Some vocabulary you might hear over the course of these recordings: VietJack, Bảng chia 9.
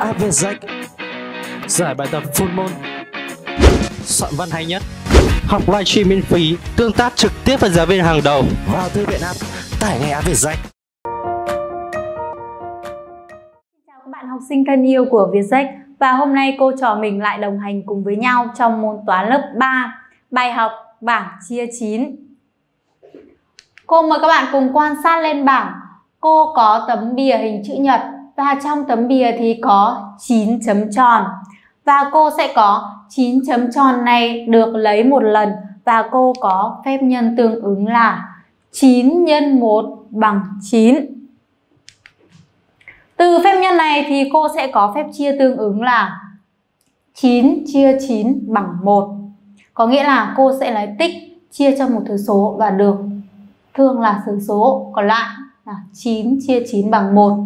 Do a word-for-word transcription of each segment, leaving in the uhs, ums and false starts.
app VietJack. Giải bài tập full môn, soạn văn hay nhất, học livestream miễn phí, tương tác trực tiếp với giáo viên hàng đầu. Vào thư viện app, tải ngay app VietJack. Chào các bạn học sinh thân yêu của VietJack. Và hôm nay cô trò mình lại đồng hành cùng với nhau trong môn toán lớp ba, bài học bảng chia chín. Cô mời các bạn cùng quan sát lên bảng. Cô có tấm bìa hình chữ nhật và trong tấm bìa thì có chín chấm tròn. Và cô sẽ có chín chấm tròn này được lấy một lần và cô có phép nhân tương ứng là chín nhân một bằng chín. Từ phép nhân này thì cô sẽ có phép chia tương ứng là chín chia chín bằng một. Có nghĩa là cô sẽ lấy tích chia cho một thứ số và được thương là xử số còn lại là chín chia chín bằng một.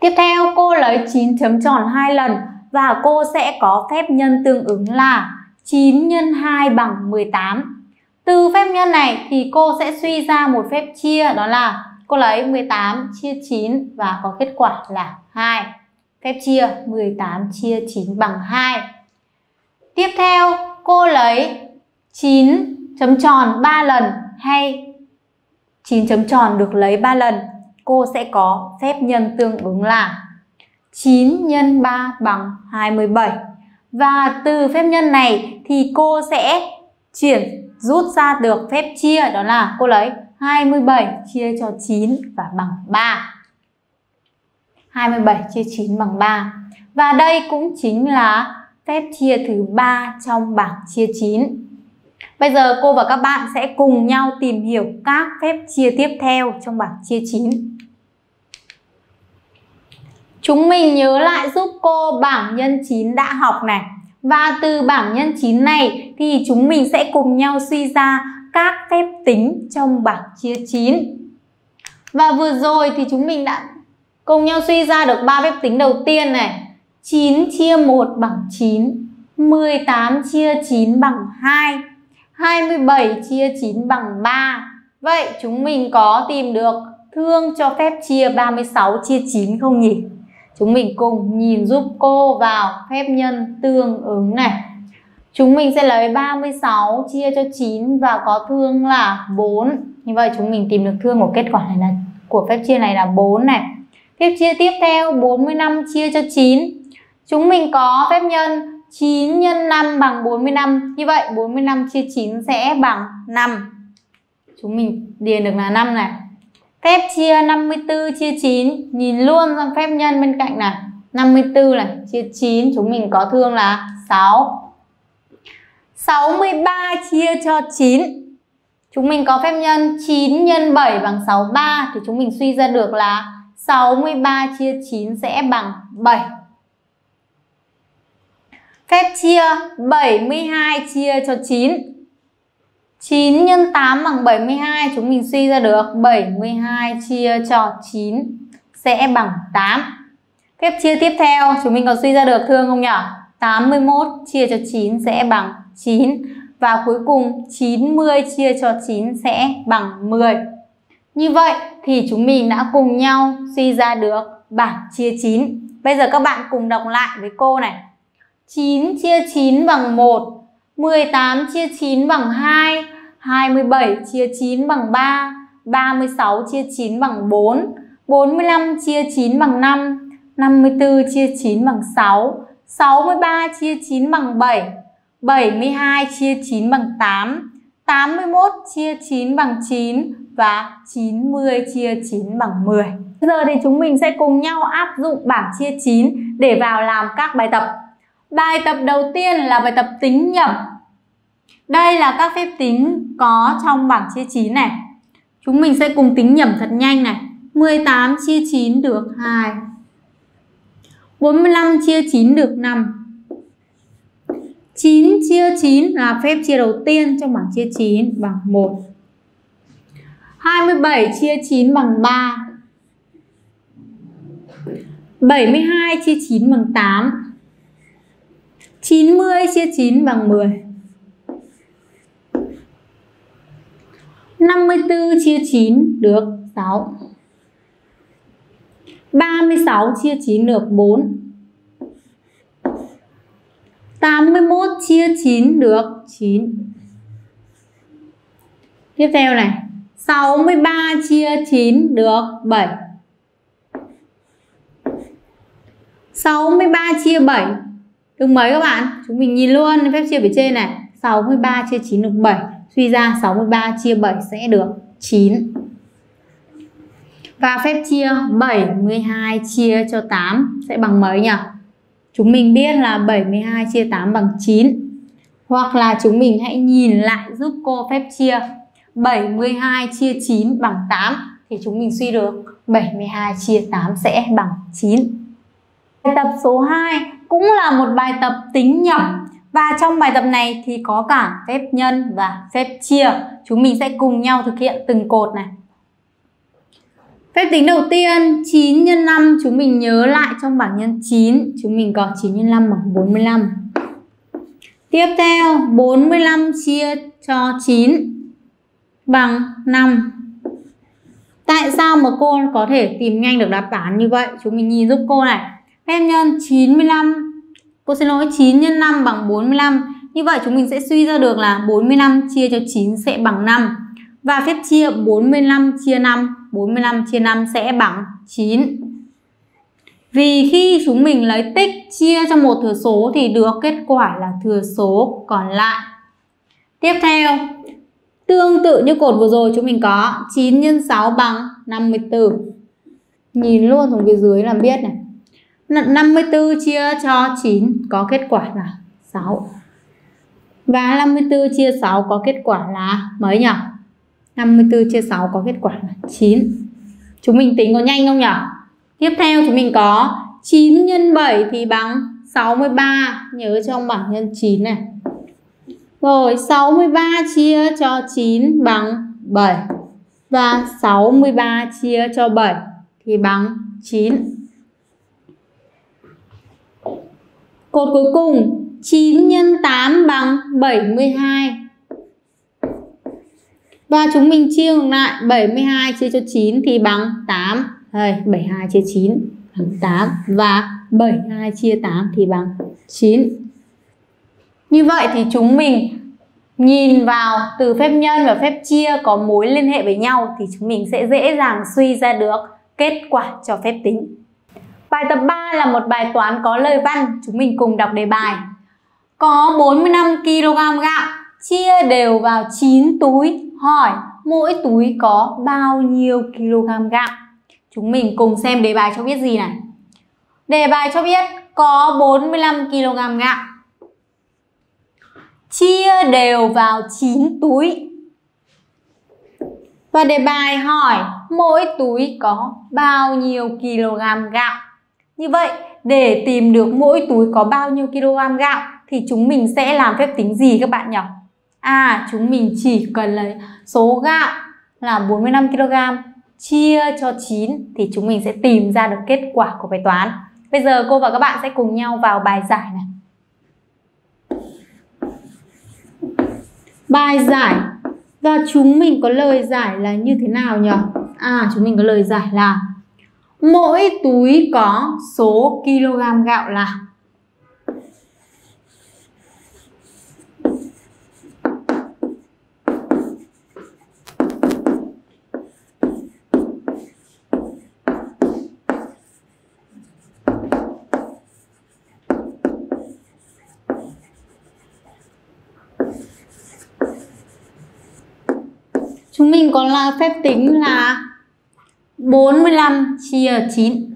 Tiếp theo cô lấy chín chấm tròn hai lần và cô sẽ có phép nhân tương ứng là chín nhân hai bằng mười tám. Từ phép nhân này thì cô sẽ suy ra một phép chia, đó là cô lấy mười tám chia chín và có kết quả là hai. Phép chia mười tám chia chín bằng hai. Tiếp theo cô lấy chín chấm tròn ba lần hay chín chấm tròn được lấy ba lần. Cô sẽ có phép nhân tương ứng là chín nhân ba bằng hai mươi bảy. Và từ phép nhân này thì cô sẽ chuyển rút ra được phép chia, đó là cô lấy hai mươi bảy chia cho chín và bằng ba. hai mươi bảy chia chín bằng ba. Và đây cũng chính là phép chia thứ ba trong bảng chia chín. Bây giờ cô và các bạn sẽ cùng nhau tìm hiểu các phép chia tiếp theo trong bảng chia chín. Chúng mình nhớ lại giúp cô bảng nhân chín đã học này. Và từ bảng nhân chín này thì chúng mình sẽ cùng nhau suy ra các phép tính trong bảng chia chín. Và vừa rồi thì chúng mình đã cùng nhau suy ra được ba phép tính đầu tiên này. chín chia một bằng chín, mười tám chia chín bằng hai, hai mươi bảy chia chín bằng ba. Vậy chúng mình có tìm được thương cho phép chia ba mươi sáu chia chín không nhỉ? Chúng mình cùng nhìn giúp cô vào phép nhân tương ứng này. Chúng mình sẽ lấy ba mươi sáu chia cho chín và có thương là bốn. Như vậy chúng mình tìm được thương của kết quả này là của phép chia này là bốn này. Phép chia tiếp theo bốn mươi lăm chia cho chín. Chúng mình có phép nhân chín nhân năm bằng bốn mươi lăm. Như vậy bốn mươi lăm chia chín sẽ bằng năm. Chúng mình điền được là năm này. Phép chia năm mươi tư chia chín. Nhìn luôn sang phép nhân bên cạnh này. năm mươi tư này chia chín. Chúng mình có thương là sáu. sáu mươi ba chia cho chín. Chúng mình có phép nhân chín nhân bảy bằng sáu mươi ba. Thì chúng mình suy ra được là sáu mươi ba chia chín sẽ bằng bảy. Phép chia bảy mươi hai chia cho chín. chín nhân tám bằng bảy mươi hai. Chúng mình suy ra được bảy mươi hai chia cho chín sẽ bằng tám. Phép chia tiếp theo chúng mình có suy ra được thương không nhỉ? tám mươi mốt chia cho chín sẽ bằng chín. Và cuối cùng chín mươi chia cho chín sẽ bằng mười. Như vậy thì chúng mình đã cùng nhau suy ra được bảng chia chín. Bây giờ các bạn cùng đọc lại với cô này. chín chia chín bằng một, mười tám chia chín bằng hai, hai mươi bảy chia chín bằng ba, ba mươi sáu chia chín bằng bốn, bốn mươi lăm chia chín bằng năm, năm mươi tư chia chín bằng sáu, sáu mươi ba chia chín bằng bảy, bảy mươi hai chia chín bằng tám, tám mươi mốt chia chín bằng chín và chín mươi chia chín bằng mười. Bây giờ thì chúng mình sẽ cùng nhau áp dụng bảng chia chín để vào làm các bài tập. Bài tập đầu tiên là bài tập tính nhẩm. Đây là các phép tính có trong bảng chia chín này. Chúng mình sẽ cùng tính nhẩm thật nhanh này. mười tám chia chín được hai. bốn mươi lăm chia chín được năm. chín chia chín là phép chia đầu tiên trong bảng chia chín bằng một. hai mươi bảy chia chín bằng ba. bảy mươi hai chia chín bằng tám. chín mươi chia chín bằng mười. năm mươi tư chia chín được sáu. ba mươi sáu chia chín được bốn. tám mươi mốt chia chín được chín. Tiếp theo này, sáu mươi ba chia chín được bảy. sáu mươi ba chia bảy được mấy các bạn? Chúng mình nhìn luôn phép chia về trên này. sáu mươi ba chia chín được bảy. Suy ra sáu mươi ba chia bảy sẽ được chín. Và phép chia bảy mươi hai chia cho tám sẽ bằng mấy nhỉ? Chúng mình biết là bảy mươi hai chia tám bằng chín. Hoặc là chúng mình hãy nhìn lại giúp cô phép chia bảy mươi hai chia chín bằng tám. Thì chúng mình suy được bảy mươi hai chia tám sẽ bằng chín. Bài tập số hai cũng là một bài tập tính nhẩm. Và trong bài tập này thì có cả phép nhân và phép chia. Chúng mình sẽ cùng nhau thực hiện từng cột này. Phép tính đầu tiên, chín x năm, chúng mình nhớ lại trong bảng nhân chín, chúng mình có chín x năm bằng bốn mươi lăm. Tiếp theo, bốn mươi lăm chia cho chín bằng năm. Tại sao mà cô có thể tìm nhanh được đáp án như vậy? Chúng mình nhìn giúp cô này. Phép nhân chín mươi lăm, cô xin lỗi, chín x năm bằng bốn mươi lăm. Như vậy chúng mình sẽ suy ra được là bốn mươi lăm chia cho chín sẽ bằng năm. Và phép chia bốn mươi lăm chia năm, bốn mươi lăm chia năm sẽ bằng chín. Vì khi chúng mình lấy tích chia cho một thừa số thì được kết quả là thừa số còn lại. Tiếp theo, tương tự như cột vừa rồi chúng mình có chín x sáu bằng năm mươi tư. Nhìn luôn xuống phía dưới làm biết này. năm mươi tư chia cho chín có kết quả là sáu. Và năm mươi tư chia sáu có kết quả là mấy nhỉ? năm mươi tư chia sáu có kết quả là chín. Chúng mình tính có nhanh không nhỉ? Tiếp theo chúng mình có chín x bảy thì bằng sáu mươi ba. Nhớ trong bảng nhân chín này. Rồi sáu mươi ba chia cho chín bằng bảy. Và sáu mươi ba chia cho bảy thì bằng chín. Cột cuối cùng, chín x tám bằng bảy mươi hai. Và chúng mình chia ngược lại, bảy mươi hai chia cho chín thì bằng tám. Đây, bảy mươi hai chia chín bằng tám. Và bảy mươi hai chia tám thì bằng chín. Như vậy thì chúng mình nhìn vào từ phép nhân và phép chia có mối liên hệ với nhau thì chúng mình sẽ dễ dàng suy ra được kết quả cho phép tính. Bài tập ba là một bài toán có lời văn. Chúng mình cùng đọc đề bài. Có bốn mươi lăm ki lô gam gạo, chia đều vào chín túi. Hỏi mỗi túi có bao nhiêu kg gạo? Chúng mình cùng xem đề bài cho biết gì này. Đề bài cho biết có bốn mươi lăm ki lô gam gạo, chia đều vào chín túi. Và đề bài hỏi mỗi túi có bao nhiêu kg gạo? Như vậy để tìm được mỗi túi có bao nhiêu kg gạo thì chúng mình sẽ làm phép tính gì các bạn nhỉ? À, chúng mình chỉ cần lấy số gạo là bốn mươi lăm ki lô gam chia cho chín thì chúng mình sẽ tìm ra được kết quả của bài toán. Bây giờ cô và các bạn sẽ cùng nhau vào bài giải này. Bài giải, và chúng mình có lời giải là như thế nào nhỉ? À, chúng mình có lời giải là mỗi túi có số kg gạo là chúng mình có là phép tính là bốn mươi lăm chia chín.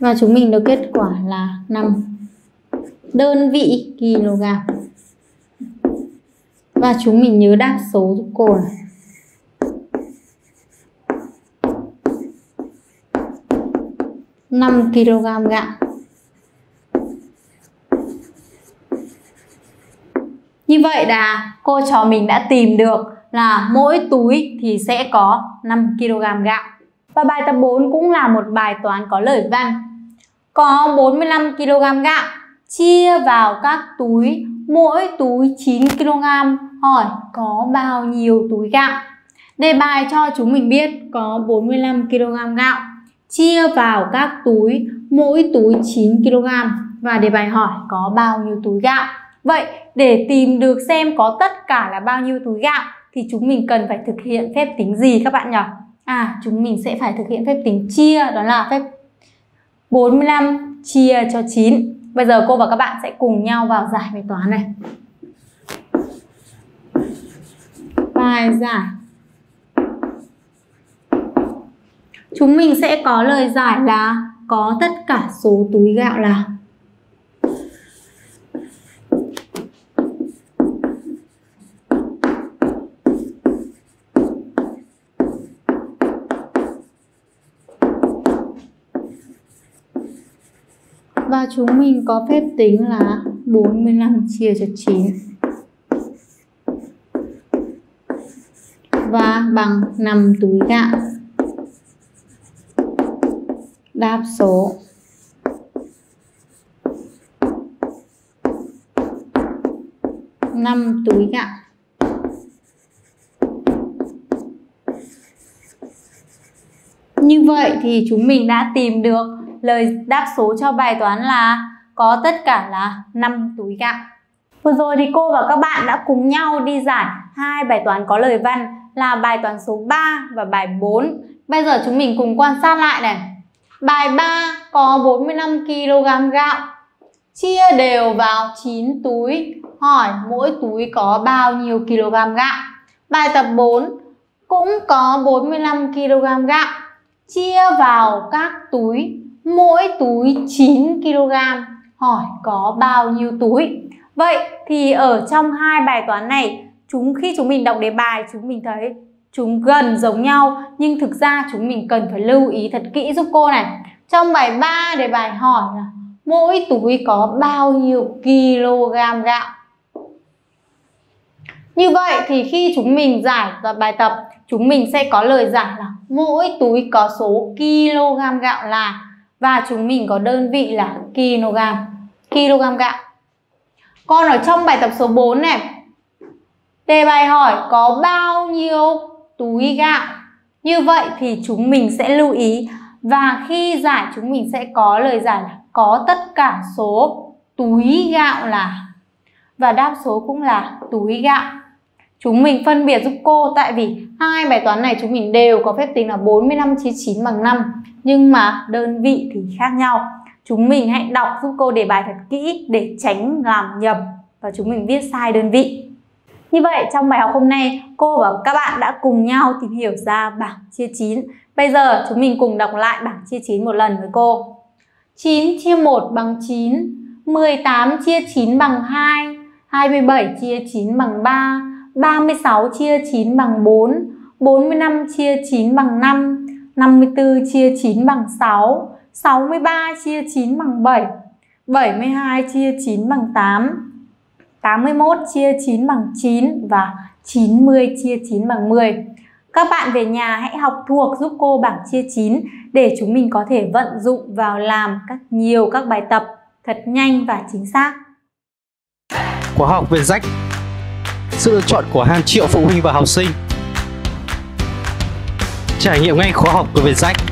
Và chúng mình được kết quả là năm đơn vị kg. Và chúng mình nhớ đáp số giúp cô này. năm ki lô gam gạo. Như vậy là cô trò mình đã tìm được là mỗi túi thì sẽ có năm ki lô gam gạo. Và bài tập bốn cũng là một bài toán có lời văn. Có bốn mươi lăm ki lô gam gạo, chia vào các túi, mỗi túi chín ki lô gam, hỏi có bao nhiêu túi gạo? Đề bài cho chúng mình biết có bốn mươi lăm ki lô gam gạo, chia vào các túi, mỗi túi chín ki lô gam và đề bài hỏi có bao nhiêu túi gạo. Vậy để tìm được xem có tất cả là bao nhiêu túi gạo thì chúng mình cần phải thực hiện phép tính gì các bạn nhỉ? À, chúng mình sẽ phải thực hiện phép tính chia, đó là phép bốn mươi lăm chia cho chín. Bây giờ cô và các bạn sẽ cùng nhau vào giải bài toán này. Bài giải. Chúng mình sẽ có lời giải là có tất cả số túi gạo là và chúng mình có phép tính là bốn mươi lăm chia cho chín và bằng năm túi gạo. Đáp số. năm túi gạo. Như vậy thì chúng mình đã tìm được lời đáp số cho bài toán là có tất cả là năm túi gạo. Vừa rồi thì cô và các bạn đã cùng nhau đi giải hai bài toán có lời văn là bài toán số ba và bài bốn. Bây giờ chúng mình cùng quan sát lại này. Bài ba có bốn mươi lăm ki lô gam gạo, chia đều vào chín túi, hỏi mỗi túi có bao nhiêu kg gạo. Bài tập bốn cũng có bốn mươi lăm ki lô gam gạo, chia vào các túi, mỗi túi chín ki lô gam, hỏi có bao nhiêu túi. Vậy thì ở trong hai bài toán này, chúng khi chúng mình đọc đề bài chúng mình thấy chúng gần giống nhau, nhưng thực ra chúng mình cần phải lưu ý thật kỹ giúp cô này. Trong bài ba đề bài hỏi là mỗi túi có bao nhiêu kg gạo. Như vậy thì khi chúng mình giải vào bài tập, chúng mình sẽ có lời giải là mỗi túi có số kg gạo là, và chúng mình có đơn vị là kg, kg gạo. Còn ở trong bài tập số bốn này, đề bài hỏi có bao nhiêu túi gạo. Như vậy thì chúng mình sẽ lưu ý, và khi giải chúng mình sẽ có lời giải là có tất cả số túi gạo là, và đáp số cũng là túi gạo. Chúng mình phân biệt giúp cô, tại vì hai bài toán này chúng mình đều có phép tính là bốn mươi lăm chia chín bằng năm, nhưng mà đơn vị thì khác nhau. Chúng mình hãy đọc giúp cô đề bài thật kỹ để tránh làm nhầm và chúng mình viết sai đơn vị. Như vậy trong bài học hôm nay, cô và các bạn đã cùng nhau tìm hiểu ra bảng chia chín. Bây giờ chúng mình cùng đọc lại bảng chia chín một lần với cô. chín chia một bằng chín, mười tám chia chín bằng hai, hai mươi bảy chia chín bằng ba, ba mươi sáu chia chín bằng bốn, bốn mươi lăm chia chín bằng năm, năm mươi tư chia chín bằng sáu, sáu mươi ba chia chín bằng bảy, bảy mươi hai chia chín bằng tám, tám mươi mốt chia chín bằng chín và chín mươi chia chín bằng mười. Các bạn về nhà hãy học thuộc giúp cô bảng chia chín để chúng mình có thể vận dụng vào làm các nhiều các bài tập thật nhanh và chính xác. Khóa học VietJack, sự lựa chọn của hàng triệu phụ huynh và học sinh. Trải nghiệm ngay khóa học của VietJack.